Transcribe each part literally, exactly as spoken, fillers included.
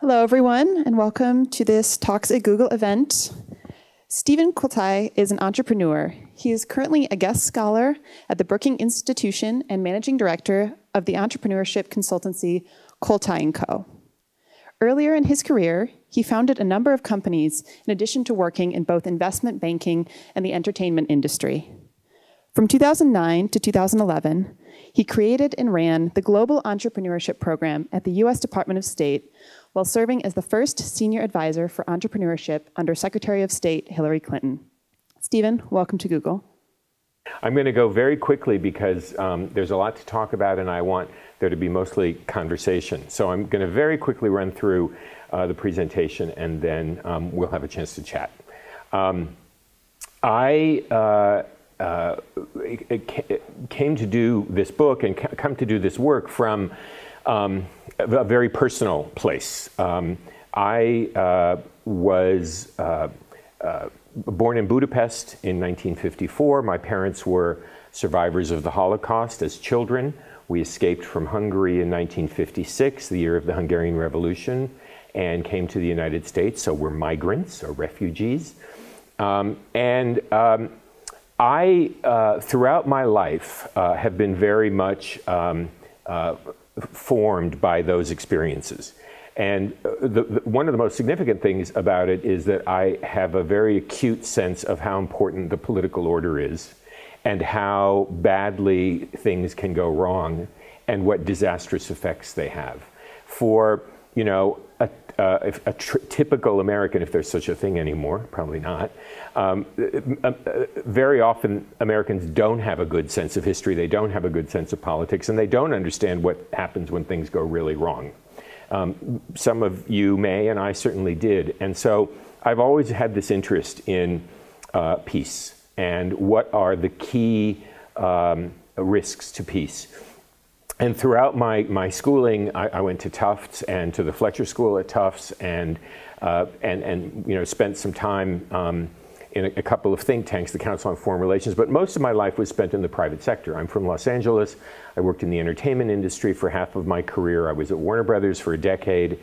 Hello, everyone, and welcome to this Talks at Google event. Stephen Koltai is an entrepreneur. He is currently a guest scholar at the Brookings Institution and managing director of the entrepreneurship consultancy Koltai and Co. Earlier in his career, he founded a number of companies in addition to working in both investment banking and the entertainment industry. From two thousand nine to two thousand eleven, he created and ran the Global Entrepreneurship Program at the U S Department of State while serving as the first senior advisor for entrepreneurship under Secretary of State Hillary Clinton. Stephen, welcome to Google. I'm going to go very quickly because um, there's a lot to talk about and I want there to be mostly conversation. So I'm going to very quickly run through uh, the presentation and then um, we'll have a chance to chat. Um, I uh, Uh, it, it came to do this book and come to do this work from um, a very personal place. Um, I uh, was uh, uh, born in Budapest in nineteen fifty-four. My parents were survivors of the Holocaust as children. We escaped from Hungary in nineteen fifty-six, the year of the Hungarian Revolution, and came to the United States, so we're migrants or refugees. Um, and um, I, uh, throughout my life, uh, have been very much um, uh, formed by those experiences. And the, the, one of the most significant things about it is that I have a very acute sense of how important the political order is and how badly things can go wrong and what disastrous effects they have. For, you know, a Uh, if a tr typical American, if there's such a thing anymore, probably not, um, uh, uh, very often Americans don't have a good sense of history, they don't have a good sense of politics, and they don't understand what happens when things go really wrong. Um, some of you may, and I certainly did, and so I've always had this interest in uh, peace and what are the key um, risks to peace. And throughout my, my schooling, I, I went to Tufts and to the Fletcher School at Tufts and, uh, and, and you know, spent some time um, in a, a couple of think tanks, the Council on Foreign Relations, but most of my life was spent in the private sector. I'm from Los Angeles. I worked in the entertainment industry for half of my career. I was at Warner Brothers for a decade.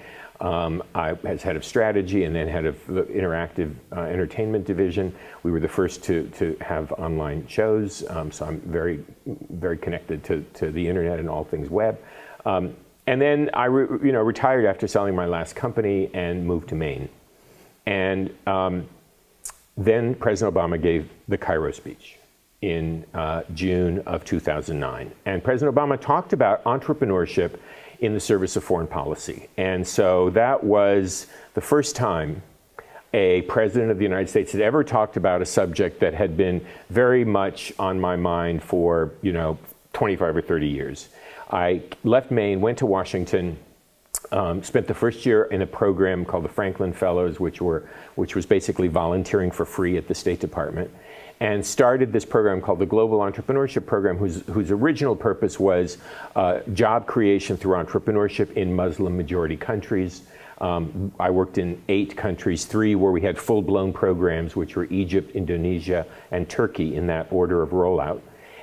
Um, I was head of strategy and then head of the interactive uh, entertainment division. We were the first to, to have online shows, um, so I'm very, very connected to, to the internet and all things web. Um, and then I re you know, retired after selling my last company and moved to Maine. And um, then President Obama gave the Cairo speech in uh, June of two thousand nine. And President Obama talked about entrepreneurship in the service of foreign policy. And so that was the first time a president of the United States had ever talked about a subject that had been very much on my mind for, you know, twenty-five or thirty years. I left Maine, went to Washington, um, spent the first year in a program called the Franklin Fellows, which were, which was basically volunteering for free at the State Department, and started this program called the Global Entrepreneurship Program, whose, whose original purpose was uh, job creation through entrepreneurship in Muslim-majority countries. Um, I worked in eight countries, three where we had full-blown programs, which were Egypt, Indonesia, and Turkey in that order of rollout,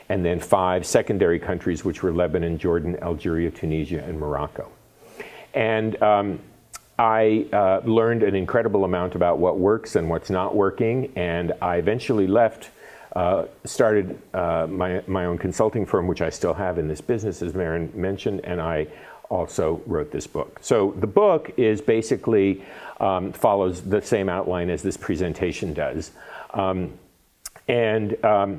and then five secondary countries, which were Lebanon, Jordan, Algeria, Tunisia, and Morocco. And um, I uh, learned an incredible amount about what works and what's not working, and I eventually left, uh, started uh, my, my own consulting firm, which I still have in this business, as Maren mentioned, and I also wrote this book. So the book is basically, um, follows the same outline as this presentation does. Um, and, um,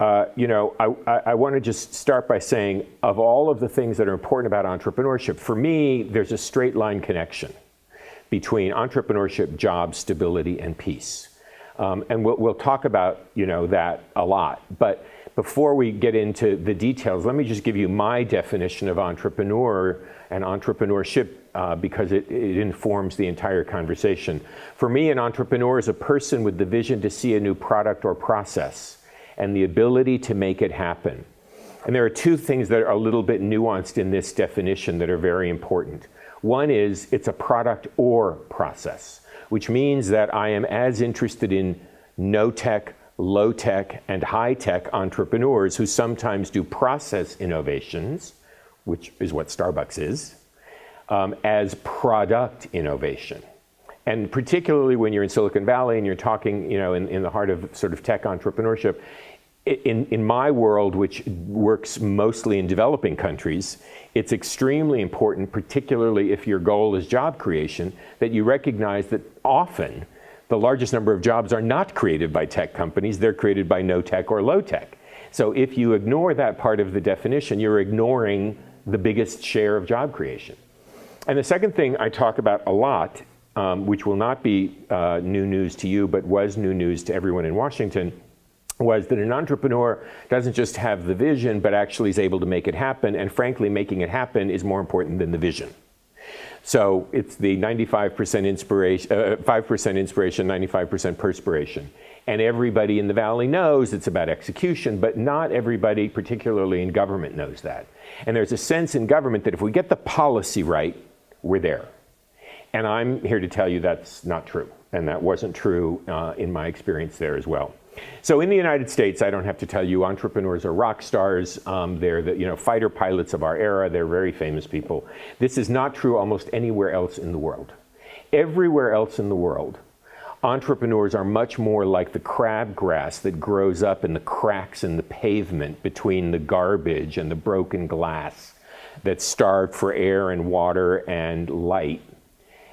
uh, you know, I, I, I want to just start by saying, of all of the things that are important about entrepreneurship, for me, there's a straight line connection between entrepreneurship, job stability, and peace. Um, and we'll, we'll talk about, you know, that a lot. But before we get into the details, let me just give you my definition of entrepreneur and entrepreneurship uh, because it, it informs the entire conversation. For me, an entrepreneur is a person with the vision to see a new product or process and the ability to make it happen. And there are two things that are a little bit nuanced in this definition that are very important. One is it's a product or process, which means that I am as interested in no tech, low-tech and high-tech entrepreneurs who sometimes do process innovations, which is what Starbucks is, um, as product innovation. And particularly when you're in Silicon Valley and you're talking, you know, in, in the heart of sort of tech entrepreneurship, in, in my world, which works mostly in developing countries, it's extremely important, particularly if your goal is job creation, that you recognize that often the largest number of jobs are not created by tech companies. They're created by no tech or low tech. So if you ignore that part of the definition, you're ignoring the biggest share of job creation. And the second thing I talk about a lot, um, which will not be uh, new news to you, but was new news to everyone in Washington, was that an entrepreneur doesn't just have the vision, but actually is able to make it happen. And frankly, making it happen is more important than the vision. So it's the ninety-five percent inspiration, uh, five percent inspiration, ninety-five percent perspiration. And everybody in the Valley knows it's about execution, but not everybody, particularly in government, knows that. And there's a sense in government that if we get the policy right, we're there. And I'm here to tell you that's not true. And that wasn't true uh, in my experience there as well. So in the United States, I don't have to tell you, entrepreneurs are rock stars. Um, they're the you know, fighter pilots of our era. They're very famous people. This is not true almost anywhere else in the world. Everywhere else in the world, entrepreneurs are much more like the crabgrass that grows up in the cracks in the pavement between the garbage and the broken glass that's starved for air and water and light.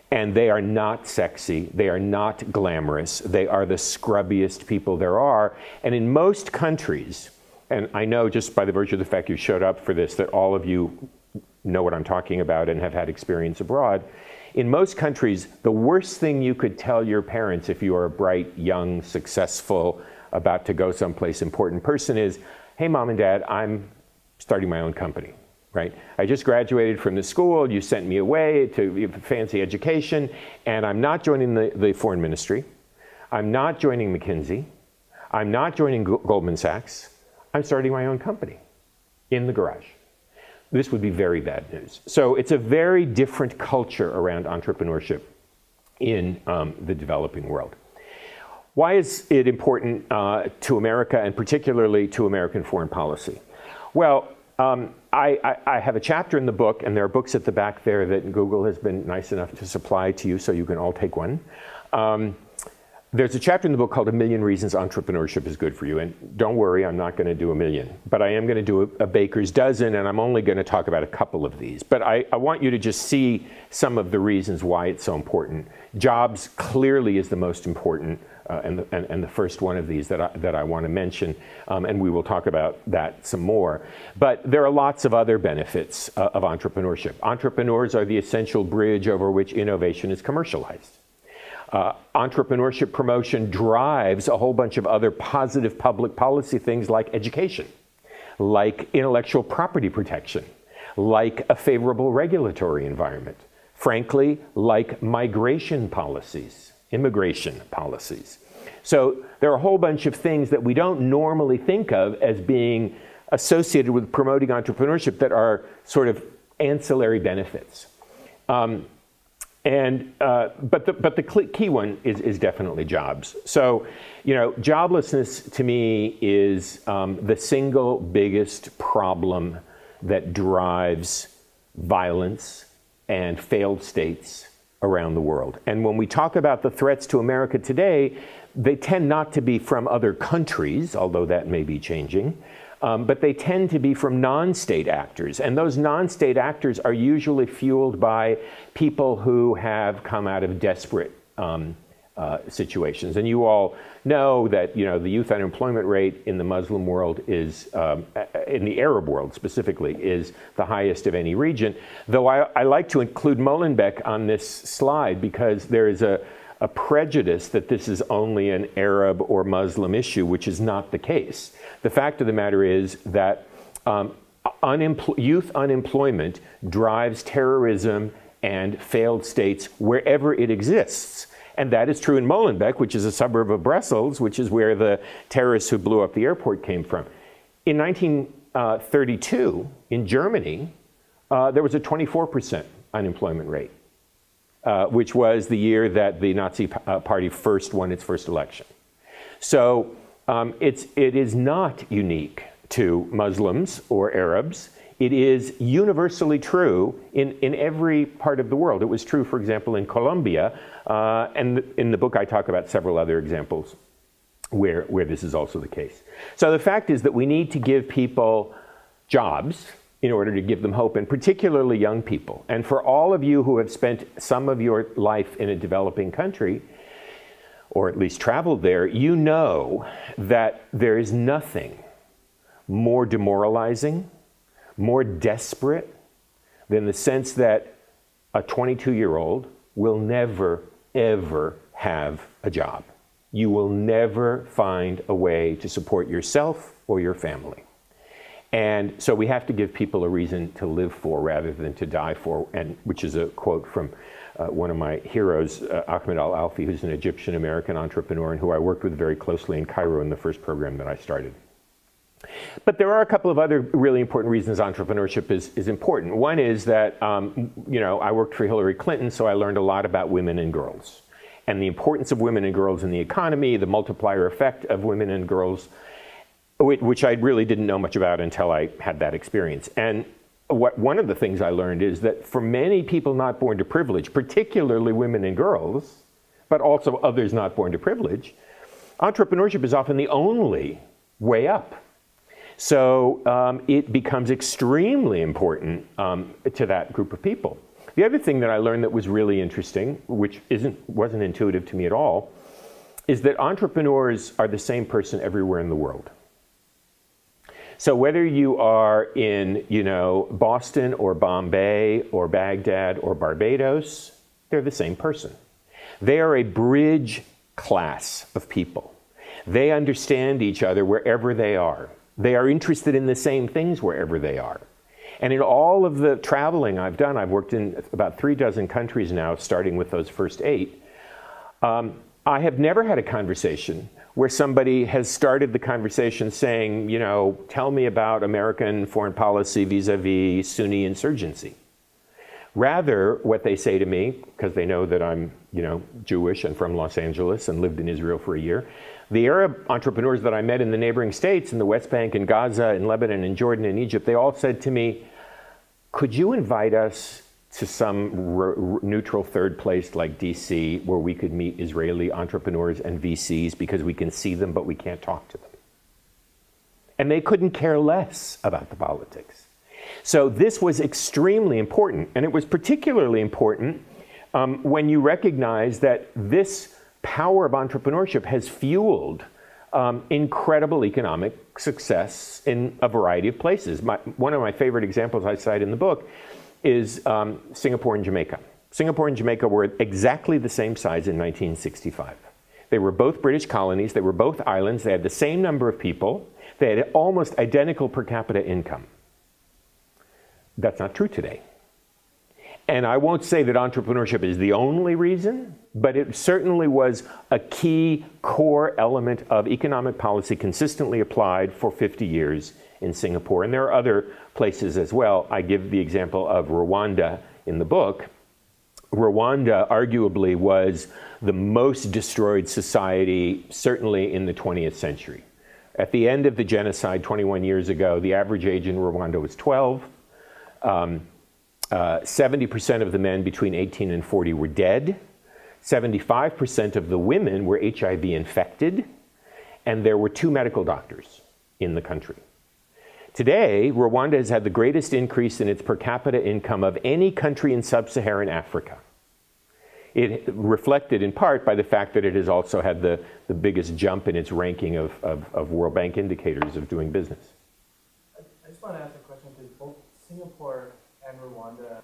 And they are not sexy, they are not glamorous, they are the scrubbiest people there are. And in most countries, and I know just by the virtue of the fact you showed up for this that all of you know what I'm talking about and have had experience abroad, in most countries, the worst thing you could tell your parents if you are a bright, young, successful, about to go someplace important person is, hey mom and dad, I'm starting my own company. Right? I just graduated from the school, you sent me away to fancy education, and I'm not joining the, the foreign ministry. I'm not joining McKinsey. I'm not joining Goldman Sachs. I'm starting my own company in the garage. This would be very bad news. So it's a very different culture around entrepreneurship in um, the developing world. Why is it important uh, to America, and particularly to American foreign policy? Well, Um, I, I, I have a chapter in the book, and there are books at the back there that Google has been nice enough to supply to you, so you can all take one. Um, there's a chapter in the book called A Million Reasons Entrepreneurship is Good for You, and don't worry, I'm not going to do a million, but I am going to do a, a baker's dozen, and I'm only going to talk about a couple of these. But I, I want you to just see some of the reasons why it's so important. Jobs clearly is the most important. Uh, and, the, and, and the first one of these that I, that I want to mention, um, and we will talk about that some more. But there are lots of other benefits uh, of entrepreneurship. Entrepreneurs are the essential bridge over which innovation is commercialized. Uh, entrepreneurship promotion drives a whole bunch of other positive public policy things like education, like intellectual property protection, like a favorable regulatory environment, frankly, like migration policies. Immigration policies. So there are a whole bunch of things that we don't normally think of as being associated with promoting entrepreneurship that are sort of ancillary benefits. Um, and, uh, but the, but the key one is, is definitely jobs. So, you know, joblessness to me is um, the single biggest problem that drives violence and failed states around the world. And when we talk about the threats to America today, they tend not to be from other countries, although that may be changing, um, but they tend to be from non-state actors. And those non-state actors are usually fueled by people who have come out of desperate um, uh, situations. And you all know that, you know, the youth unemployment rate in the Muslim world is, um, in the Arab world specifically, is the highest of any region. Though I, I like to include Molenbeek on this slide because there is a, a prejudice that this is only an Arab or Muslim issue, which is not the case. The fact of the matter is that um, unempl- youth unemployment drives terrorism and failed states wherever it exists. And that is true in Molenbeek, which is a suburb of Brussels, which is where the terrorists who blew up the airport came from. In nineteen thirty-two, in Germany, uh, there was a twenty-four percent unemployment rate, uh, which was the year that the Nazi uh, Party first won its first election. So Um, it's, it is not unique to Muslims or Arabs. It is universally true in, in every part of the world. It was true, for example, in Colombia, uh, and in the book I talk about several other examples where, where this is also the case. So the fact is that we need to give people jobs in order to give them hope, and particularly young people. And for all of you who have spent some of your life in a developing country, or at least traveled there, you know that there is nothing more demoralizing, more desperate than the sense that a twenty-two-year-old will never, ever have a job. You will never find a way to support yourself or your family. And so we have to give people a reason to live for rather than to die for, and which is a quote from uh, one of my heroes, uh, Ahmed Al-Alfi, who's an Egyptian-American entrepreneur and who I worked with very closely in Cairo in the first program that I started. But there are a couple of other really important reasons entrepreneurship is, is important. One is that, um, you know, I worked for Hillary Clinton, so I learned a lot about women and girls and the importance of women and girls in the economy, the multiplier effect of women and girls, which I really didn't know much about until I had that experience. And what, one of the things I learned is that for many people not born to privilege, particularly women and girls, but also others not born to privilege, entrepreneurship is often the only way up. So um, it becomes extremely important um, to that group of people. The other thing that I learned that was really interesting, which isn't, wasn't intuitive to me at all, is that entrepreneurs are the same person everywhere in the world. So whether you are in, you know, Boston or Bombay or Baghdad or Barbados, they're the same person. They are a bridge class of people. They understand each other wherever they are. They are interested in the same things wherever they are. And in all of the traveling I've done, I've worked in about three dozen countries now, starting with those first eight. Um, I have never had a conversation where somebody has started the conversation saying, you know, tell me about American foreign policy vis-a-vis Sunni insurgency. Rather, what they say to me, because they know that I'm, you know, Jewish and from Los Angeles and lived in Israel for a year, the Arab entrepreneurs that I met in the neighboring states, in the West Bank, in Gaza, in Lebanon, in Jordan, in Egypt, they all said to me, could you invite us to some neutral third place like D C where we could meet Israeli entrepreneurs and V Cs because we can see them but we can't talk to them? And they couldn't care less about the politics. So this was extremely important, and it was particularly important um, when you recognize that this power of entrepreneurship has fueled um, incredible economic success in a variety of places. My, one of my favorite examples I cite in the book is um, Singapore and Jamaica. Singapore and Jamaica were exactly the same size in nineteen sixty-five. They were both British colonies. They were both islands. They had the same number of people. They had almost identical per capita income. That's not true today. And I won't say that entrepreneurship is the only reason, but it certainly was a key core element of economic policy consistently applied for fifty years in Singapore. And there are other places as well. I give the example of Rwanda in the book. Rwanda arguably was the most destroyed society, certainly in the twentieth century. At the end of the genocide twenty-one years ago, the average age in Rwanda was twelve. Um, Uh, seventy percent of the men between eighteen and forty were dead. seventy-five percent of the women were H I V infected. And there were two medical doctors in the country. Today, Rwanda has had the greatest increase in its per capita income of any country in sub-Saharan Africa. It reflected in part by the fact that it has also had the, the biggest jump in its ranking of, of, of World Bank indicators of doing business. I just want to ask a question. Did both Singapore and Rwanda?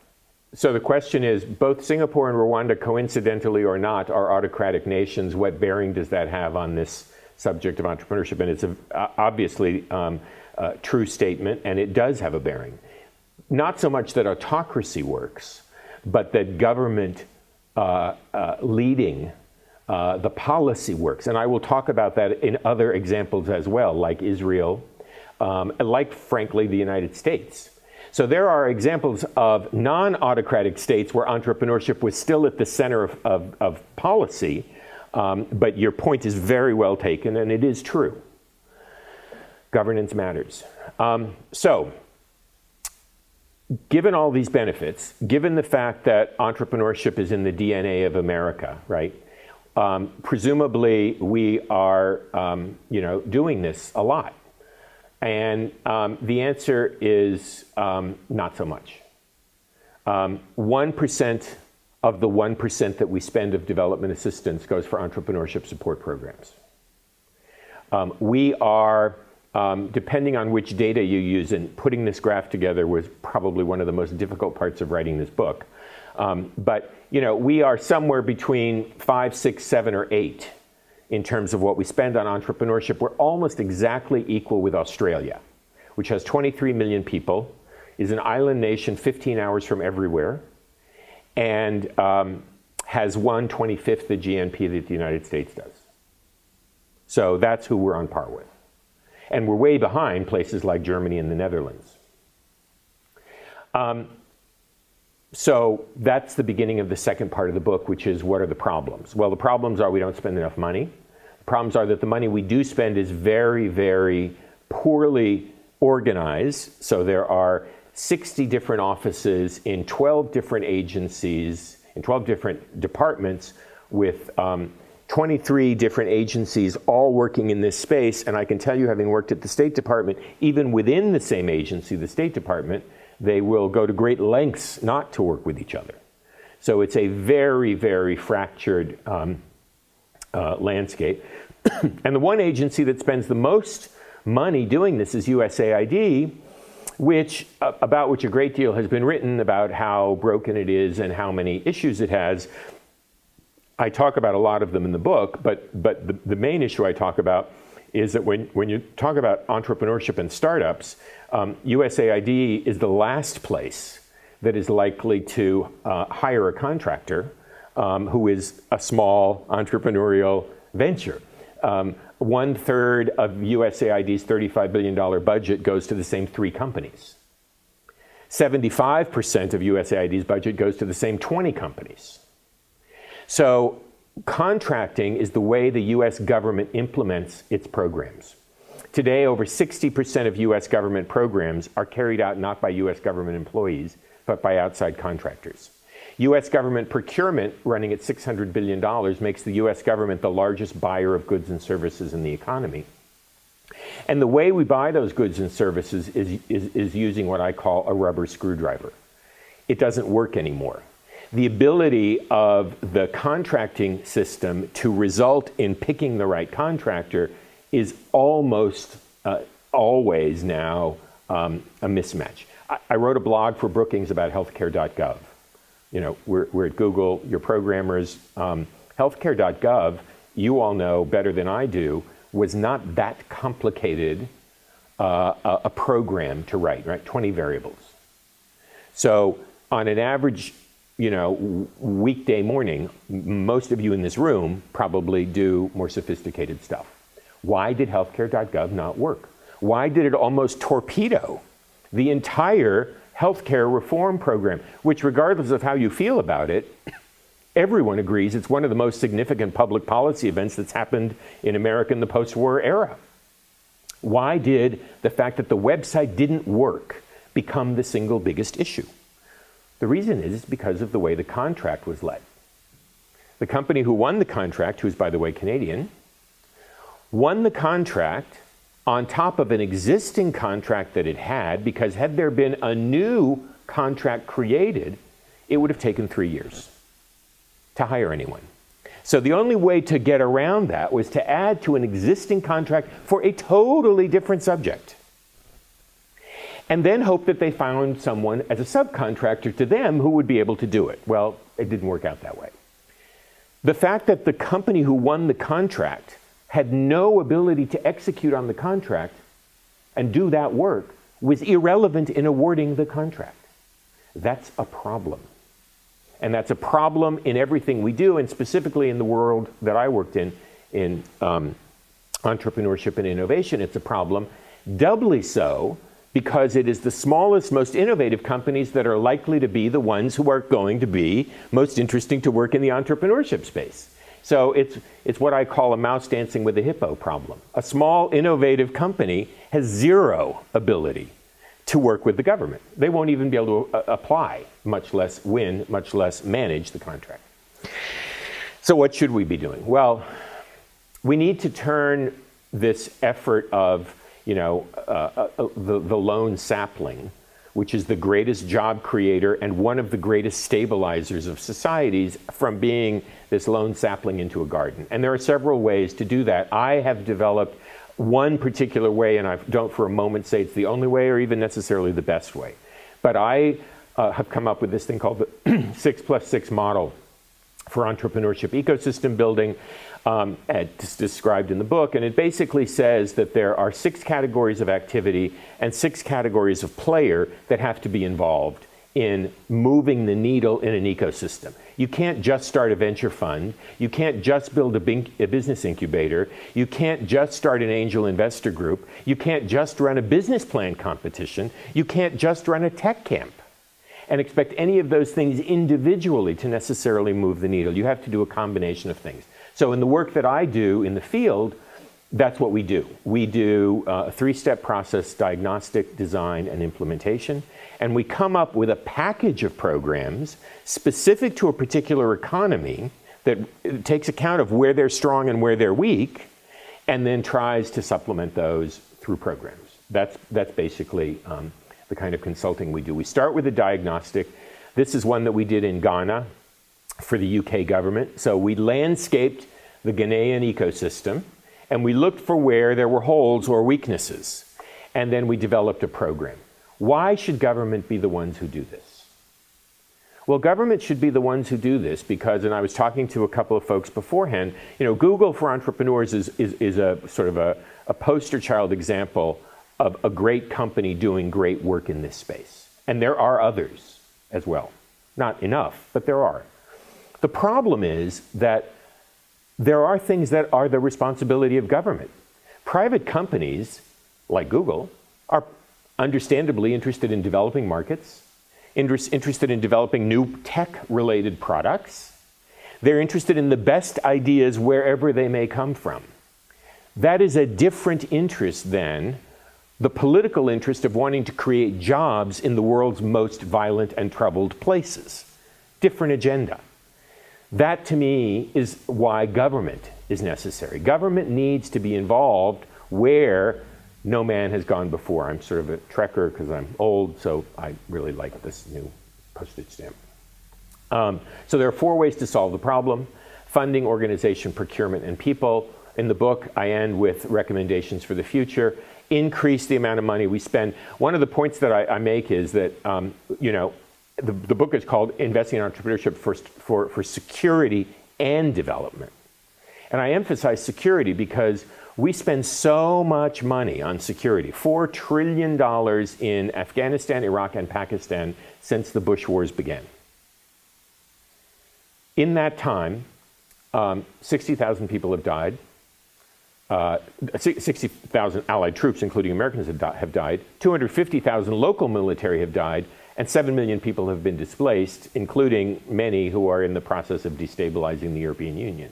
So the question is, both Singapore and Rwanda, coincidentally or not, are autocratic nations. What bearing does that have on this subject of entrepreneurship? And it's a, obviously um, a true statement, and it does have a bearing. Not so much that autocracy works, but that government uh, uh, leading uh, the policy works. And I will talk about that in other examples as well, like Israel, um, and like, frankly, the United States. So there are examples of non-autocratic states where entrepreneurship was still at the center of, of, of policy, um, but your point is very well taken, and it is true. governance matters. Um, so, given all these benefits, given the fact that entrepreneurship is in the D N A of America, right? Um, presumably, we are, um, you know, doing this a lot. And um, the answer is um, not so much. Um, one percent of the one percent that we spend of development assistance goes for entrepreneurship support programs. Um, we are, um, depending on which data you use, and putting this graph together was probably one of the most difficult parts of writing this book. Um, but, you know, we are somewhere between five, six, seven, or eight in terms of what we spend on entrepreneurship. We're almost exactly equal with Australia, which has twenty-three million people, is an island nation fifteen hours from everywhere, and um, has one twenty-fifth the G N P that the United States does. So that's who we're on par with. And we're way behind places like Germany and the Netherlands. Um, So that's the beginning of the second part of the book, which is what are the problems? Well, the problems are we don't spend enough money. The problems are that the money we do spend is very, very poorly organized. So there are sixty different offices in twelve different agencies, in twelve different departments, with um, twenty-three different agencies all working in this space. And I can tell you, having worked at the State Department, even within the same agency, the State Department, they will go to great lengths not to work with each other. So it's a very, very fractured um, uh, landscape. And the one agency that spends the most money doing this is U S A I D, which, uh, about which a great deal has been written about how broken it is and how many issues it has. I talk about a lot of them in the book, but, but the, the main issue I talk about is that when, when you talk about entrepreneurship and startups, um, U S A I D is the last place that is likely to uh, hire a contractor um, who is a small entrepreneurial venture. Um, one third of U S A I D's thirty-five billion dollar budget goes to the same three companies. seventy-five percent of U S A I D's budget goes to the same twenty companies. So, contracting is the way the U S government implements its programs. Today, over sixty percent of U S government programs are carried out not by U S government employees, but by outside contractors. U S government procurement, running at six hundred billion dollars, makes the U S government the largest buyer of goods and services in the economy. And the way we buy those goods and services is, is, is using what I call a rubber screwdriver. It doesn't work anymore. The ability of the contracting system to result in picking the right contractor is almost uh, always now um, a mismatch. I, I wrote a blog for Brookings about healthcare dot gov. You know, we're, we're at Google, your programmers. Um, healthcare dot gov, you all know better than I do, was not that complicated uh, a, a program to write, right? twenty variables. So on an average, you know, weekday morning, most of you in this room probably do more sophisticated stuff. Why did healthcare dot gov not work? Why did it almost torpedo the entire healthcare reform program, which, regardless of how you feel about it, everyone agrees it's one of the most significant public policy events that's happened in America in the post-war era? Why did the fact that the website didn't work become the single biggest issue? The reason is because of the way the contract was led. The company who won the contract, who is, by the way, Canadian, won the contract on top of an existing contract that it had, because had there been a new contract created, it would have taken three years to hire anyone. So the only way to get around that was to add to an existing contract for a totally different subject, and then hope that they found someone as a subcontractor to them who would be able to do it. Well, it didn't work out that way. The fact that the company who won the contract had no ability to execute on the contract and do that work was irrelevant in awarding the contract. That's a problem. And that's a problem in everything we do, and specifically in the world that I worked in, in um, entrepreneurship and innovation, it's a problem. Doubly so, because it is the smallest, most innovative companies that are likely to be the ones who are going to be most interesting to work in the entrepreneurship space. So it's, it's what I call a mouse dancing with a hippo problem. A small, innovative company has zero ability to work with the government. They won't even be able to uh, apply, much less win, much less manage the contract. So what should we be doing? Well, we need to turn this effort of, you know, uh, uh, the, the lone sapling, which is the greatest job creator and one of the greatest stabilizers of societies, from being this lone sapling into a garden. And there are several ways to do that. I have developed one particular way, and I don't for a moment say it's the only way or even necessarily the best way. But I uh, have come up with this thing called the six plus six model for entrepreneurship ecosystem building. Um, it's described in the book, and it basically says that there are six categories of activity and six categories of player that have to be involved in moving the needle in an ecosystem. You can't just start a venture fund. You can't just build a, bin a business incubator. You can't just start an angel investor group. You can't just run a business plan competition. You can't just run a tech camp and expect any of those things individually to necessarily move the needle. You have to do a combination of things. So in the work that I do in the field, that's what we do. We do a three-step process: diagnostic, design, and implementation. And we come up with a package of programs specific to a particular economy that takes account of where they're strong and where they're weak, and then tries to supplement those through programs. That's, that's basically um, the kind of consulting we do. We start with a diagnostic. This is one that we did in Ghana for the U K government. So we landscaped the Ghanaian ecosystem, and we looked for where there were holes or weaknesses, and then we developed a program. Why should government be the ones who do this? Well, government should be the ones who do this because, and I was talking to a couple of folks beforehand, you know, Google for Entrepreneurs is, is, is a sort of a, a poster child example of a great company doing great work in this space. And there are others as well. Not enough, but there are. The problem is that there are things that are the responsibility of government. Private companies, like Google, are understandably interested in developing markets, interest, interested in developing new tech-related products. They're interested in the best ideas wherever they may come from. That is a different interest than the political interest of wanting to create jobs in the world's most violent and troubled places. Different agenda. That, to me, is why government is necessary. Government needs to be involved where no man has gone before. I'm sort of a trekker because I'm old, so I really like this new postage stamp. Um, so there are four ways to solve the problem: funding, organization, procurement, and people. In the book, I end with recommendations for the future. Increase the amount of money we spend. One of the points that I, I make is that, um, you know, The, the book is called Investing in Entrepreneurship for, for, for Security and Development. And I emphasize security because we spend so much money on security. Four trillion dollars in Afghanistan, Iraq, and Pakistan since the Bush Wars began. In that time, um, sixty thousand people have died. Uh, sixty thousand allied troops, including Americans, have, di have died. two hundred fifty thousand local military have died. And seven million people have been displaced, including many who are in the process of destabilizing the European Union.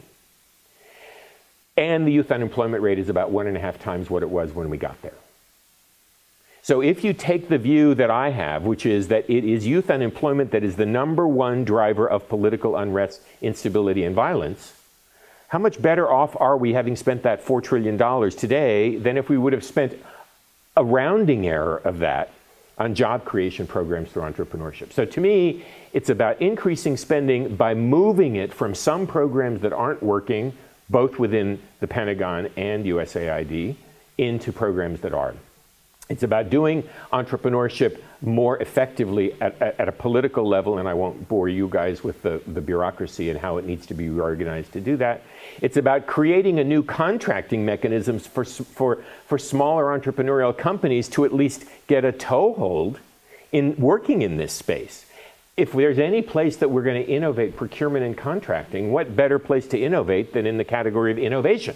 And the youth unemployment rate is about one and a half times what it was when we got there. So if you take the view that I have, which is that it is youth unemployment that is the number one driver of political unrest, instability, and violence, how much better off are we having spent that four trillion dollars today than if we would have spent a rounding error of that on job creation programs through entrepreneurship? So to me, it's about increasing spending by moving it from some programs that aren't working, both within the Pentagon and U S A I D, into programs that are. It's about doing entrepreneurship more effectively at, at, at a political level, and I won't bore you guys with the, the bureaucracy and how it needs to be reorganized to do that. It's about creating a new contracting mechanisms for, for, for smaller entrepreneurial companies to at least get a toehold in working in this space. If there's any place that we're going to innovate procurement and contracting, what better place to innovate than in the category of innovation?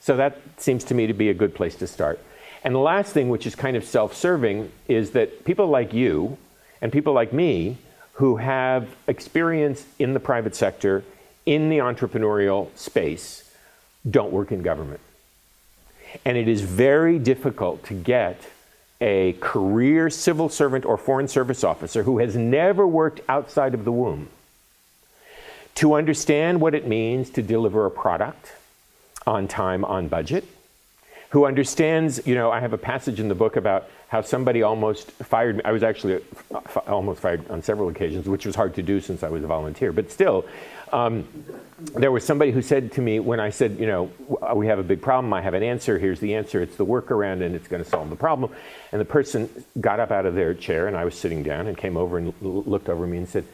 So that seems to me to be a good place to start. And the last thing, which is kind of self-serving, is that people like you and people like me who have experience in the private sector, in the entrepreneurial space don't work in government. And it is very difficult to get a career civil servant or foreign service officer who has never worked outside of the womb to understand what it means to deliver a product on time, on budget, who understands, you know, I have a passage in the book about how somebody almost fired me. I was actually almost fired on several occasions, which was hard to do since I was a volunteer. But still, um, there was somebody who said to me when I said, you know, we have a big problem, I have an answer, here's the answer, it's the workaround, and it's going to solve the problem. And the person got up out of their chair, and I was sitting down, and came over and looked over me and said,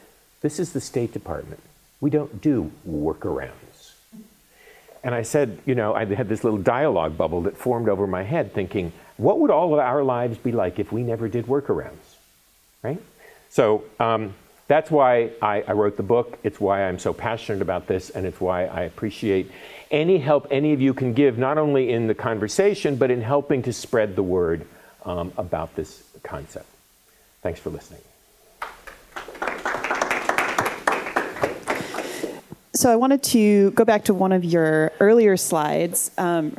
"This is the State Department. We don't do workarounds." And I said, you know, I had this little dialogue bubble that formed over my head thinking, what would all of our lives be like if we never did workarounds, right? So um, that's why I, I wrote the book. It's why I'm so passionate about this, and it's why I appreciate any help any of you can give, not only in the conversation, but in helping to spread the word um, about this concept. Thanks for listening. So I wanted to go back to one of your earlier slides um,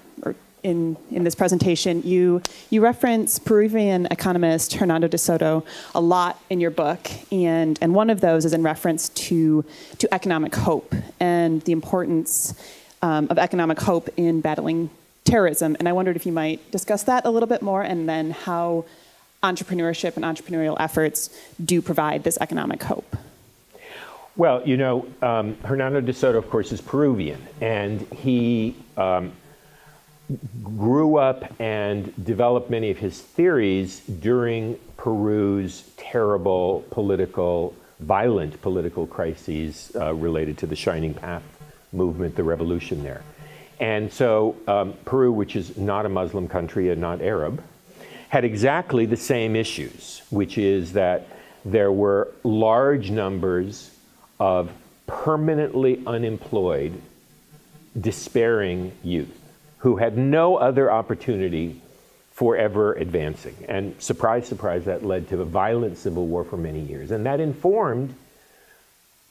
in, in this presentation. You, you reference Peruvian economist Hernando de Soto a lot in your book, and, and one of those is in reference to, to economic hope and the importance um, of economic hope in battling terrorism. And I wondered if you might discuss that a little bit more, and then how entrepreneurship and entrepreneurial efforts do provide this economic hope. Well, you know, um, Hernando de Soto, of course, is Peruvian, and he um, grew up and developed many of his theories during Peru's terrible political, violent political crises uh, related to the Shining Path movement, the revolution there. And so um, Peru, which is not a Muslim country and not Arab, had exactly the same issues, which is that there were large numbers of permanently unemployed, despairing youth who had no other opportunity for ever advancing. And surprise, surprise, that led to a violent civil war for many years. And that informed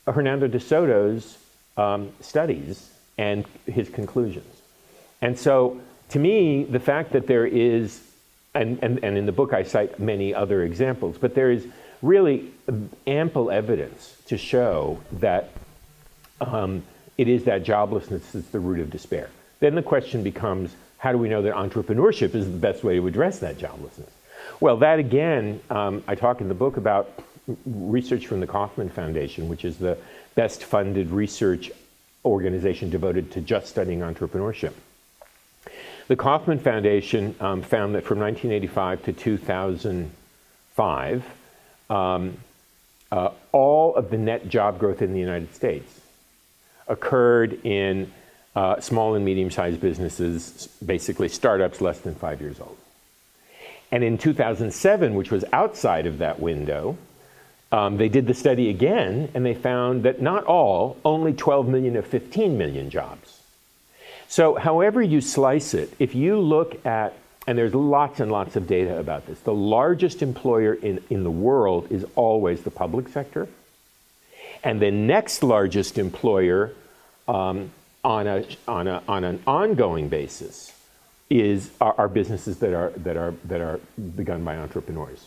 Hernando de Soto's um, studies and his conclusions. And so, to me, the fact that there is, and, and, and in the book I cite many other examples, but there is really ample evidence to show that um, it is that joblessness that's the root of despair. Then the question becomes, how do we know that entrepreneurship is the best way to address that joblessness? Well, that again, um, I talk in the book about research from the Kauffman Foundation, which is the best funded research organization devoted to just studying entrepreneurship. The Kauffman Foundation um, found that from nineteen eighty-five to two thousand five, Um, uh, all of the net job growth in the United States occurred in uh, small and medium-sized businesses, basically startups less than five years old. And in two thousand seven, which was outside of that window, um, they did the study again, and they found that not all, only twelve million of fifteen million jobs. So however you slice it, if you look at, and there's lots and lots of data about this, the largest employer in, in the world is always the public sector. And the next largest employer um, on, a, on, a, on an ongoing basis is, are, are businesses that are, that, are, that are begun by entrepreneurs.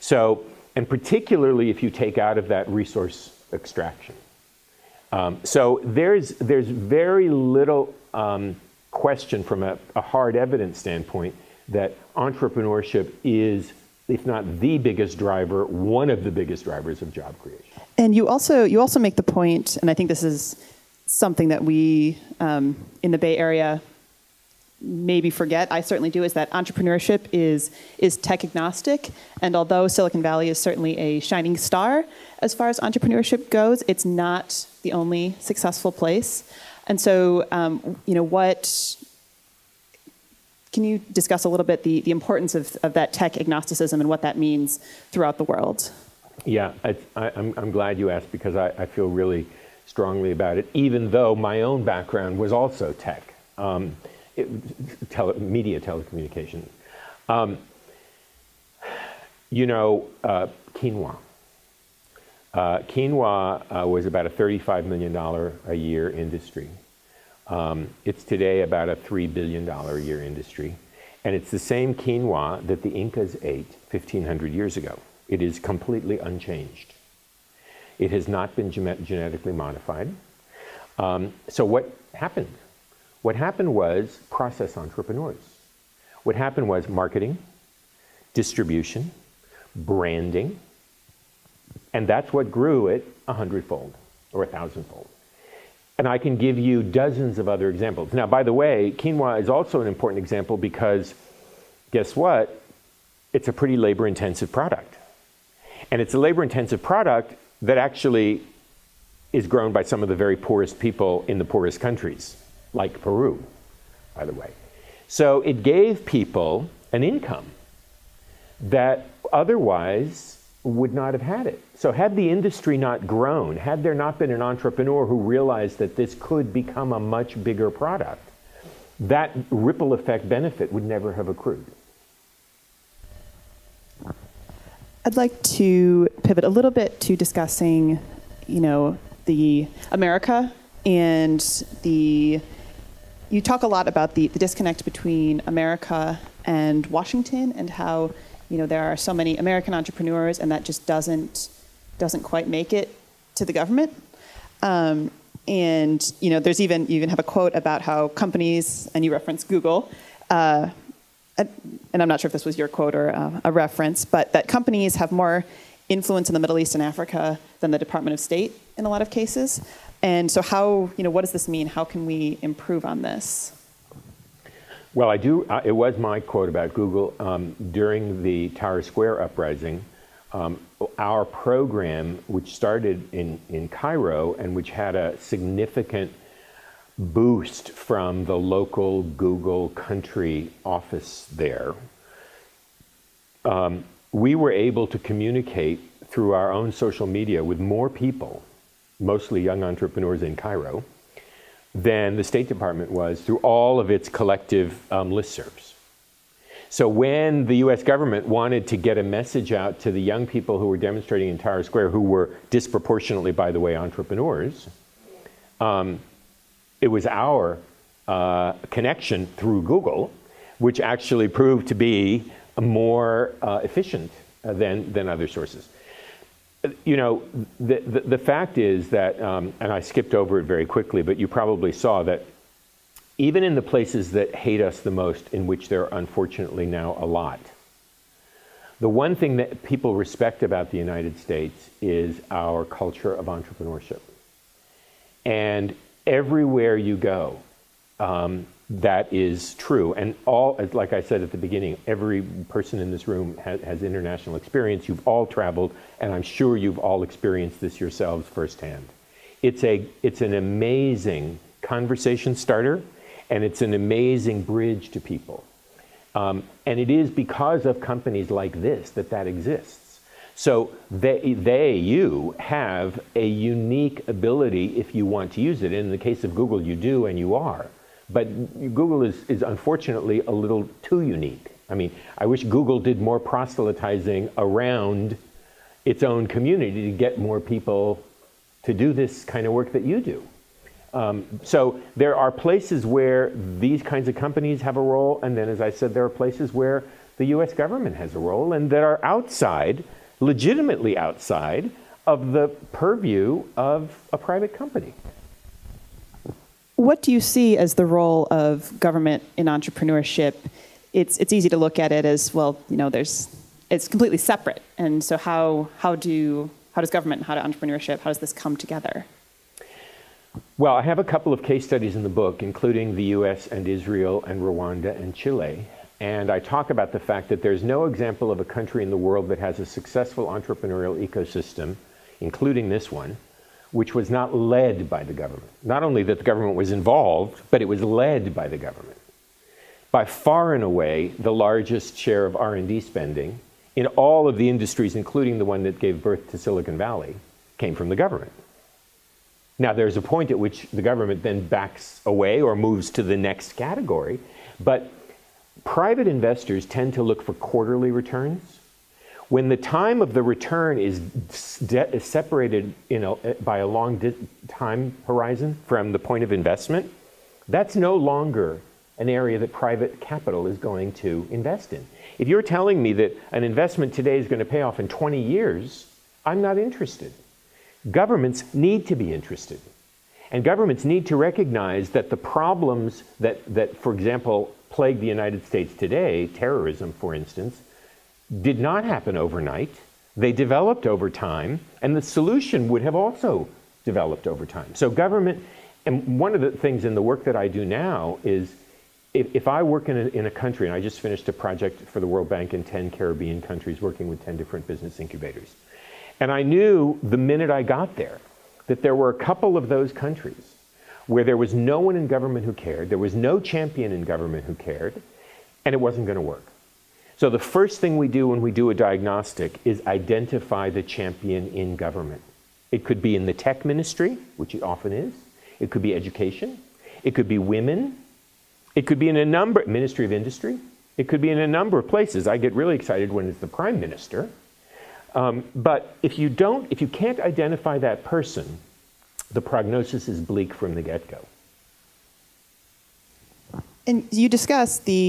So, and particularly if you take out of that resource extraction. Um, so there's, there's very little um, question from a, a hard evidence standpoint that entrepreneurship is, if not the biggest driver, one of the biggest drivers of job creation. And you also, you also make the point, and I think this is something that we um, in the Bay Area maybe forget, I certainly do, is that entrepreneurship is, is tech agnostic. And although Silicon Valley is certainly a shining star as far as entrepreneurship goes, it's not the only successful place. And so, um, you know, what, can you discuss a little bit the, the importance of, of that tech agnosticism and what that means throughout the world? Yeah, I, I, I'm, I'm glad you asked, because I, I feel really strongly about it, even though my own background was also tech, um, it, tele, media telecommunications. Um, you know, uh, quinoa, Uh, quinoa uh, was about a thirty-five million dollars a year industry. Um, it's today about a three billion dollars a year industry. And it's the same quinoa that the Incas ate fifteen hundred years ago. It is completely unchanged. It has not been gen- genetically modified. Um, so what happened? What happened was process entrepreneurs. What happened was marketing, distribution, branding, and that's what grew it a hundredfold or a thousandfold. And I can give you dozens of other examples. Now, by the way, quinoa is also an important example because guess what? It's a pretty labor-intensive product. And it's a labor-intensive product that actually is grown by some of the very poorest people in the poorest countries, like Peru, by the way. So it gave people an income that otherwise would not have had it. So had the industry not grown, had there not been an entrepreneur who realized that this could become a much bigger product, that ripple effect benefit would never have accrued. I'd like to pivot a little bit to discussing, you know, the America and the, you talk a lot about the, the disconnect between America and Washington and how, you know, there are so many American entrepreneurs and that just doesn't, doesn't quite make it to the government. Um, and, you know, there's even, you even have a quote about how companies, and you reference Google, uh, and I'm not sure if this was your quote or uh, a reference, but that companies have more influence in the Middle East and Africa than the Department of State in a lot of cases. And so how, you know, what does this mean? How can we improve on this? Well, I do, uh, it was my quote about Google. Um, during the Tahrir Square uprising, um, our program, which started in, in Cairo and which had a significant boost from the local Google country office there, um, we were able to communicate through our own social media with more people, mostly young entrepreneurs in Cairo, than the State Department was through all of its collective um, listservs. So when the U S government wanted to get a message out to the young people who were demonstrating in Tahrir Square, who were disproportionately, by the way, entrepreneurs, um, it was our uh, connection through Google, which actually proved to be more uh, efficient than, than other sources. You know, the, the, the fact is that, um, and I skipped over it very quickly, but you probably saw that even in the places that hate us the most, in which there are unfortunately now a lot, the one thing that people respect about the United States is our culture of entrepreneurship. And everywhere you go, um, that is true. And all, like I said at the beginning, every person in this room has, has international experience. You've all traveled, and I'm sure you've all experienced this yourselves firsthand. It's a, it's an amazing conversation starter, and it's an amazing bridge to people. Um, and it is because of companies like this that that exists. So they, they, you, have a unique ability if you want to use it. In the case of Google, you do and you are. But Google is, is unfortunately a little too unique. I mean, I wish Google did more proselytizing around its own community to get more people to do this kind of work that you do. Um, so there are places where these kinds of companies have a role, and then, as I said, there are places where the U S government has a role and that are outside, legitimately outside of the purview of a private company. What do you see as the role of government in entrepreneurship? It's, it's easy to look at it as, well, you know, there's, it's completely separate. And so how, how, do, how does government and how does entrepreneurship, how does this come together? Well, I have a couple of case studies in the book, including the U S and Israel and Rwanda and Chile. And I talk about the fact that there's no example of a country in the world that has a successful entrepreneurial ecosystem, including this one, which was not led by the government. Not only that the government was involved, but it was led by the government. By far and away, the largest share of R and D spending in all of the industries, including the one that gave birth to Silicon Valley, came from the government. Now, there's a point at which the government then backs away or moves to the next category, but private investors tend to look for quarterly returns, When the time of the return is, is separated you know, by a long time horizon from the point of investment, that's no longer an area that private capital is going to invest in. If you're telling me that an investment today is going to pay off in twenty years, I'm not interested. Governments need to be interested. And governments need to recognize that the problems that, that for example, plague the United States today, terrorism, for instance, did not happen overnight. They developed over time, and the solution would have also developed over time. So government, and one of the things in the work that I do now is, If, if I work in a, in a country, and I just finished a project for the World Bank in ten Caribbean countries, working with ten different business incubators. And I knew the minute I got there that there were a couple of those countries where there was no one in government who cared, there was no champion in government who cared, and it wasn't going to work. So the first thing we do when we do a diagnostic is identify the champion in government. It could be in the tech ministry, which it often is. It could be education. It could be women. It could be in a number, Ministry of Industry. It could be in a number of places. I get really excited when it's the prime minister. Um, but if you don't, if you can't identify that person, the prognosis is bleak from the get-go. And you discussed the,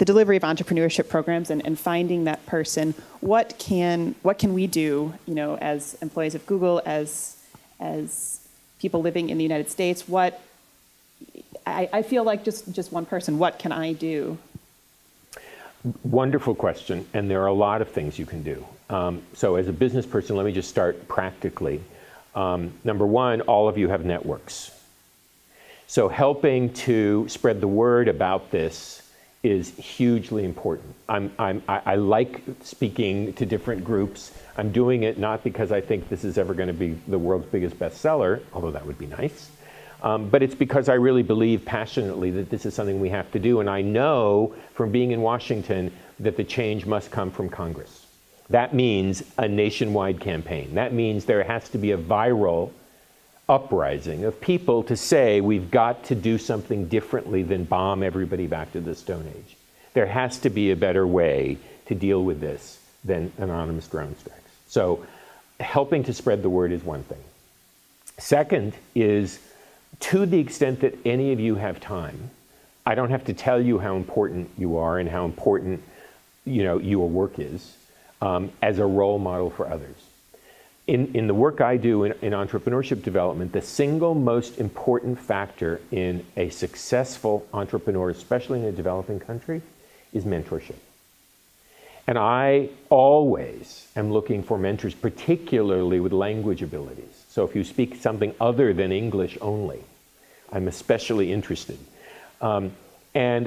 the delivery of entrepreneurship programs and, and finding that person. What can, what can we do, you know, as employees of Google, as, as people living in the United States? What, I, I feel like just, just one person, what can I do? Wonderful question, and there are a lot of things you can do. Um, so as a business person, let me just start practically. Um, number one, all of you have networks. So helping to spread the word about this is hugely important. I'm, I'm, I, I like speaking to different groups. I'm doing it not because I think this is ever going to be the world's biggest bestseller, although that would be nice. Um, but it's because I really believe passionately that this is something we have to do. And I know from being in Washington that the change must come from Congress. That means a nationwide campaign. That means there has to be a viral uprising of people to say we've got to do something differently than bomb everybody back to the Stone Age. There has to be a better way to deal with this than anonymous drone strikes. So helping to spread the word is one thing. Second is, to the extent that any of you have time, I don't have to tell you how important you are and how important you know, your work is um, as a role model for others. In, in the work I do in, in entrepreneurship development, the single most important factor in a successful entrepreneur, especially in a developing country, is mentorship. And I always am looking for mentors, particularly with language abilities. So if you speak something other than English only, I'm especially interested. Um, and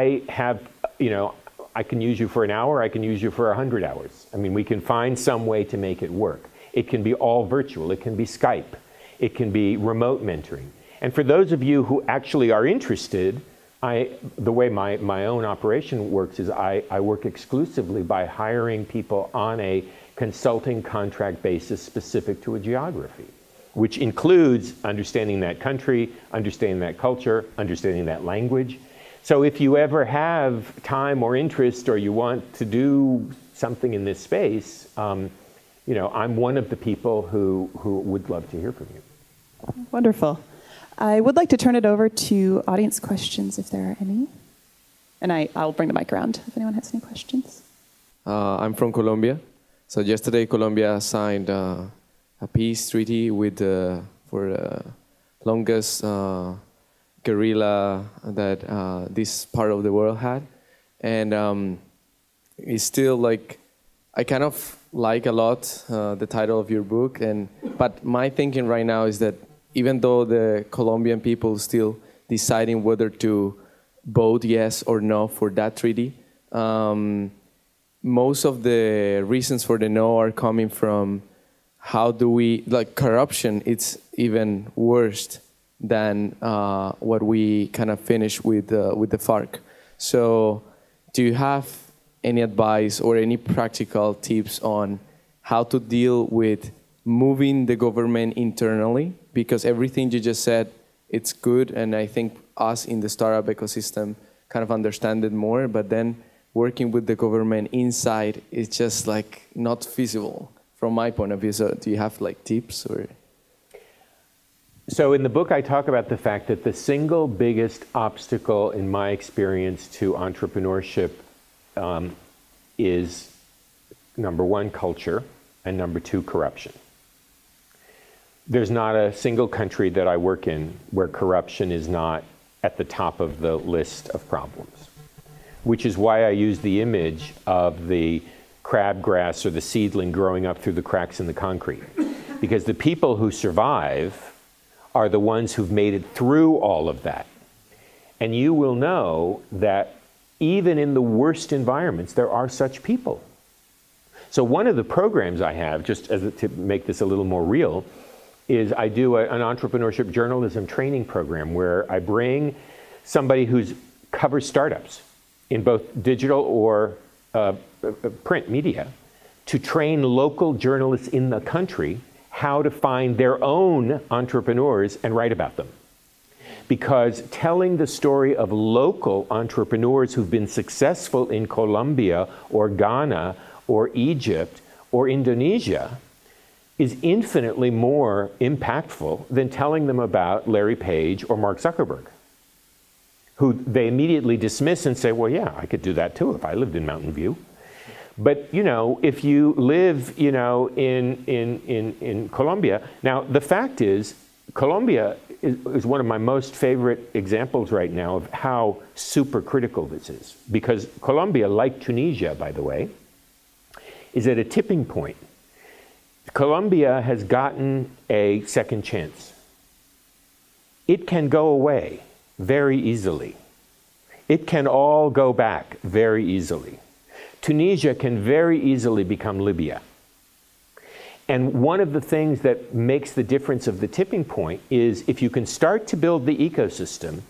I have, you know, I can use you for an hour, I can use you for a hundred hours. I mean, we can find some way to make it work. It can be all virtual, it can be Skype, it can be remote mentoring. And for those of you who actually are interested, I, the way my, my own operation works is I, I work exclusively by hiring people on a consulting contract basis specific to a geography, which includes understanding that country, understanding that culture, understanding that language. So if you ever have time or interest or you want to do something in this space, um, you know, I'm one of the people who, who would love to hear from you. Wonderful. I would like to turn it over to audience questions, if there are any. And I, I'll bring the mic around if anyone has any questions. Uh, I'm from Colombia. So yesterday, Colombia signed uh, a peace treaty with uh, for the uh, longest uh, guerrilla that uh, this part of the world had. And um, it's still like, I kind of like a lot uh, the title of your book. And but my thinking right now is that even though the Colombian people still deciding whether to vote yes or no for that treaty, um, most of the reasons for the no are coming from how do we, like corruption, it's even worse than uh, what we kind of finished with, uh, with the FARC. So do you have any advice or any practical tips on how to deal with moving the government internally? Because everything you just said, it's good, and I think us in the startup ecosystem kind of understand it more, but then working with the government inside is just like not feasible from my point of view. So do you have like tips or? So in the book, I talk about the fact that the single biggest obstacle in my experience to entrepreneurship um, is number one, culture, and number two, corruption. There's not a single country that I work in where corruption is not at the top of the list of problems, which is why I use the image of the crabgrass or the seedling growing up through the cracks in the concrete, because the people who survive are the ones who've made it through all of that. And you will know that even in the worst environments, there are such people. So one of the programs I have, just as a, to make this a little more real, is I do a, an entrepreneurship journalism training program where I bring somebody who's covers startups in both digital or uh, print media to train local journalists in the country how to find their own entrepreneurs and write about them. Because telling the story of local entrepreneurs who've been successful in Colombia or Ghana or Egypt or Indonesia is infinitely more impactful than telling them about Larry Page or Mark Zuckerberg, who they immediately dismiss and say, well, yeah, I could do that too if I lived in Mountain View. But, you know, if you live, you know, in, in, in, in Colombia. Now, the fact is, Colombia is, is one of my most favorite examples right now of how super critical this is. Because Colombia, like Tunisia, by the way, is at a tipping point. Colombia has gotten a second chance. It can go away very easily. It can all go back very easily. Tunisia can very easily become Libya. And one of the things that makes the difference of the tipping point is if you can start to build the ecosystem,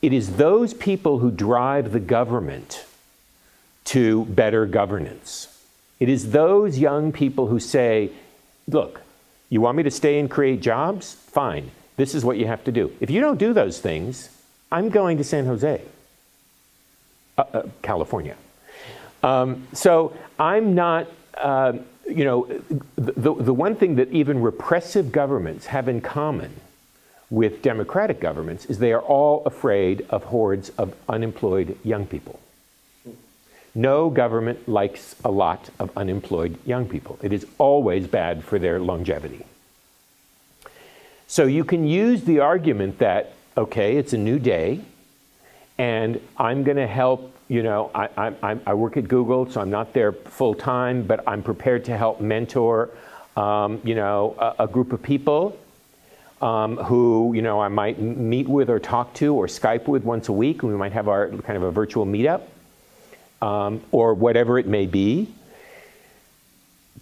it is those people who drive the government to better governance. It is those young people who say, look, you want me to stay and create jobs? Fine, this is what you have to do. If you don't do those things, I'm going to San Jose, uh, uh, California. Um, so I'm not, uh, you know, the, the one thing that even repressive governments have in common with democratic governments is they are all afraid of hordes of unemployed young people. No government likes a lot of unemployed young people. It is always bad for their longevity. So you can use the argument that, okay, it's a new day, and I'm going to help, you know, I, I, I work at Google, so I'm not there full time, but I'm prepared to help mentor, um, you know, a, a group of people um, who, you know, I might meet with or talk to or Skype with once a week, and we might have our kind of a virtual meetup. Um, or whatever it may be,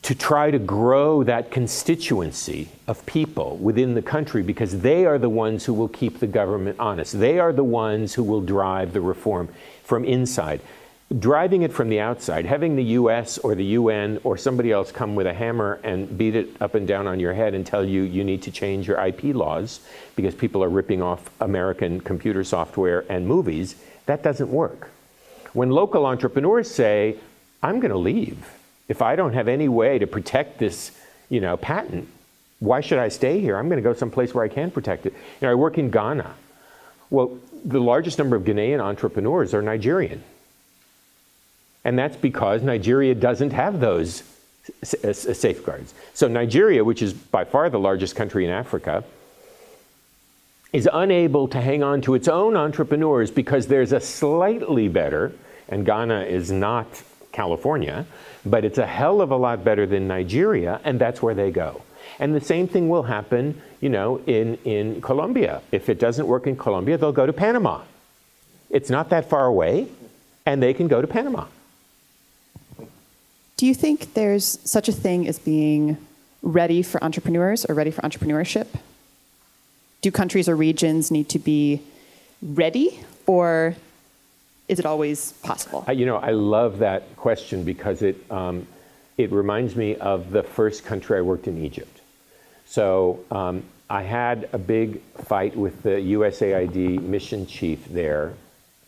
to try to grow that constituency of people within the country, because they are the ones who will keep the government honest. They are the ones who will drive the reform from inside. Driving it from the outside, having the U S or the U N or somebody else come with a hammer and beat it up and down on your head and tell you you need to change your I P laws because people are ripping off American computer software and movies, that doesn't work. When local entrepreneurs say, I'm going to leave. If I don't have any way to protect this, you know, patent, why should I stay here? I'm going to go someplace where I can protect it. You know, I work in Ghana. Well, the largest number of Ghanaian entrepreneurs are Nigerian. And that's because Nigeria doesn't have those safeguards. So Nigeria, which is by far the largest country in Africa, is unable to hang on to its own entrepreneurs because there's a slightly better, and Ghana is not California, but it's a hell of a lot better than Nigeria, and that's where they go. And the same thing will happen, you know, in, in Colombia. If it doesn't work in Colombia, they'll go to Panama. It's not that far away, and they can go to Panama. Do you think there's such a thing as being ready for entrepreneurs or ready for entrepreneurship? Do countries or regions need to be ready, or is it always possible? You know, I love that question because it, um, it reminds me of the first country I worked in, Egypt. So um, I had a big fight with the U S A I D mission chief there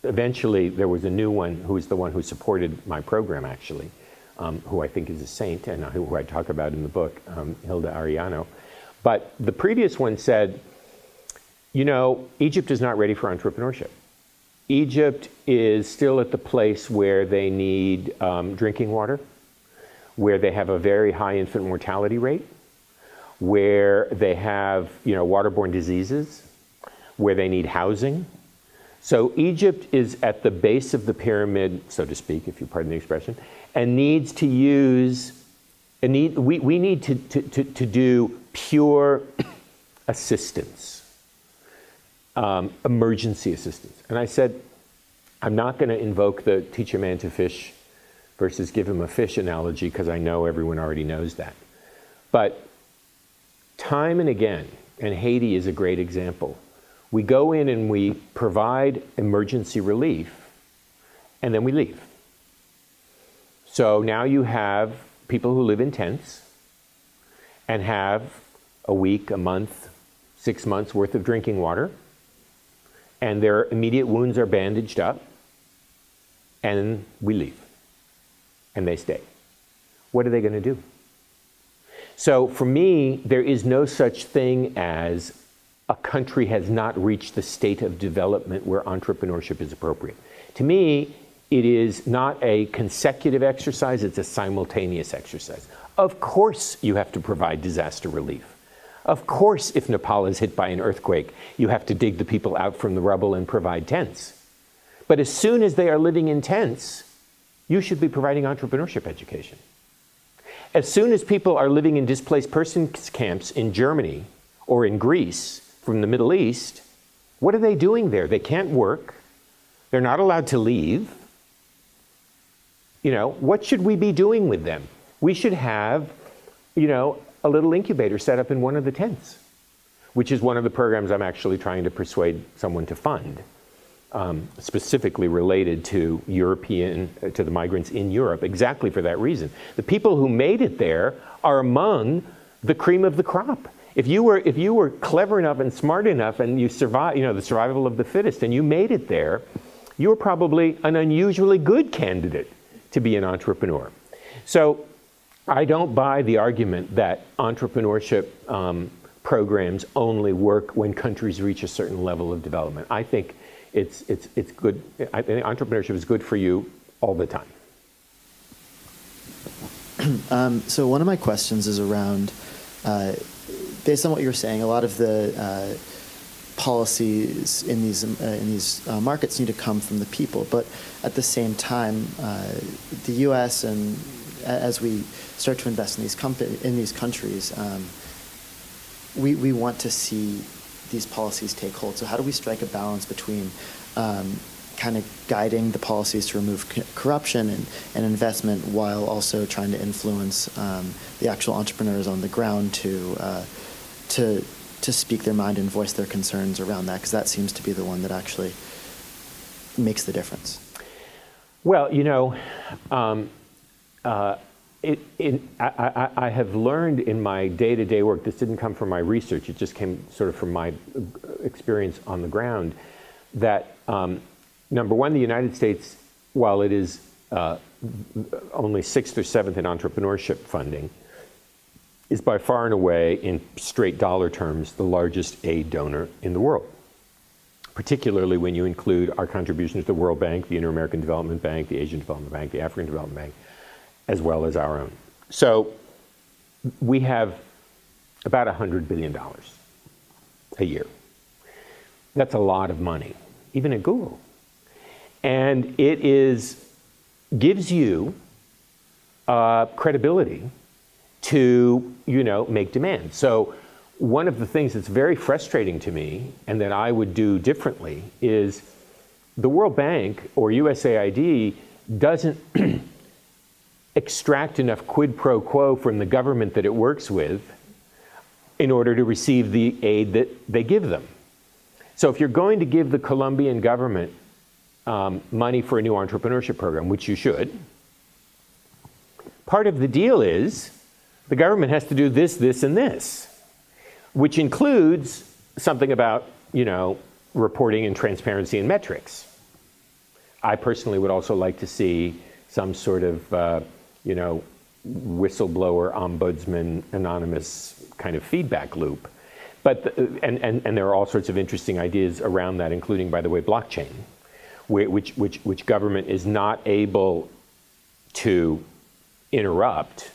eventually there was a new one who's the one who supported my program, actually, um, who I think is a saint and who I talk about in the book, um, Hilda Arellano. But the previous one said, you know, Egypt is not ready for entrepreneurship. Egypt is still at the place where they need um, drinking water, where they have a very high infant mortality rate, where they have, you know, waterborne diseases, where they need housing. So Egypt is at the base of the pyramid, so to speak, if you pardon the expression, and needs to use, and need, we, we need to, to, to, to do pure assistance. Um, emergency assistance. And I said, I'm not going to invoke the teach a man to fish versus give him a fish analogy, because I know everyone already knows that. But time and again, and Haiti is a great example, we go in and we provide emergency relief, and then we leave. So now you have people who live in tents and have a week, a month, six months worth of drinking water, and their immediate wounds are bandaged up, and we leave, and they stay. What are they going to do? So for me, there is no such thing as a country has not reached the state of development where entrepreneurship is appropriate. To me, it is not a consecutive exercise, it's a simultaneous exercise. Of course you have to provide disaster relief. Of course, if Nepal is hit by an earthquake, you have to dig the people out from the rubble and provide tents. But as soon as they are living in tents, you should be providing entrepreneurship education. As soon as people are living in displaced persons camps in Germany or in Greece from the Middle East, what are they doing there? They can't work. They're not allowed to leave. You know, what should we be doing with them? We should have, you know, a little incubator set up in one of the tents, which is one of the programs I'm actually trying to persuade someone to fund, um, specifically related to European, uh, to the migrants in Europe, exactly for that reason. The people who made it there are among the cream of the crop. If you were, if you were clever enough and smart enough and you survived, you know, the survival of the fittest, and you made it there, you were probably an unusually good candidate to be an entrepreneur. So I don't buy the argument that entrepreneurship um, programs only work when countries reach a certain level of development. I think it's, it's, it's good. I think entrepreneurship is good for you all the time. Um, so one of my questions is around, uh, based on what you're saying, a lot of the uh, policies in these, uh, in these uh, markets need to come from the people. But at the same time, uh, the U S and as we start to invest in these company, in these countries, um, we, we want to see these policies take hold. So how do we strike a balance between um, kind of guiding the policies to remove co corruption and, and investment, while also trying to influence um, the actual entrepreneurs on the ground to, uh, to, to speak their mind and voice their concerns around that? Because that seems to be the one that actually makes the difference. Well, you know, um, Uh, it, it, I, I, I have learned in my day-to-day work, this didn't come from my research, it just came sort of from my experience on the ground, that um, number one, the United States, while it is uh, only sixth or seventh in entrepreneurship funding, is by far and away, in straight dollar terms, the largest aid donor in the world, particularly when you include our contributions to the World Bank, the Inter-American Development Bank, the Asian Development Bank, the African Development Bank, as well as our own. So we have about one hundred billion dollars a year. That's a lot of money, even at Google. And it is, gives you uh, credibility to, you know, make demands. So one of the things that's very frustrating to me and that I would do differently is the World Bank or U S A I D doesn't extract enough quid pro quo from the government that it works with in order to receive the aid that they give them. So if you're going to give the Colombian government um, money for a new entrepreneurship program, which you should, part of the deal is the government has to do this, this, and this, which includes something about, you know, reporting and transparency and metrics. I personally would also like to see some sort of, uh, you know, whistleblower, ombudsman, anonymous kind of feedback loop. But the, and, and, and there are all sorts of interesting ideas around that, including, by the way, blockchain, which, which, which government is not able to interrupt.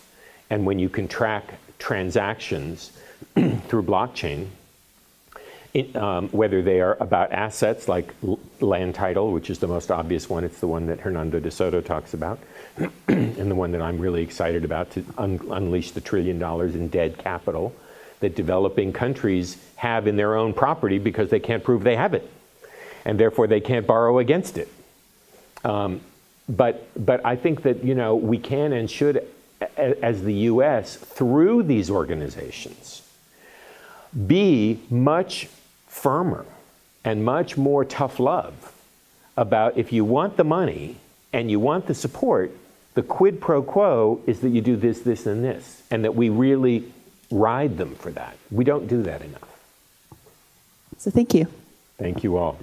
And when you can track transactions through blockchain, it, um, whether they are about assets like land title, which is the most obvious one, it's the one that Hernando de Soto talks about, and the one that I'm really excited about to un unleash the trillion dollars in dead capital that developing countries have in their own property because they can't prove they have it, and therefore they can't borrow against it. Um, but, but I think that, you know, we can and should, as the U S, through these organizations, be much firmer and much more tough love about, if you want the money and you want the support, the quid pro quo is that you do this, this, and this, and that we really ride them for that. We don't do that enough. So thank you. Thank you all.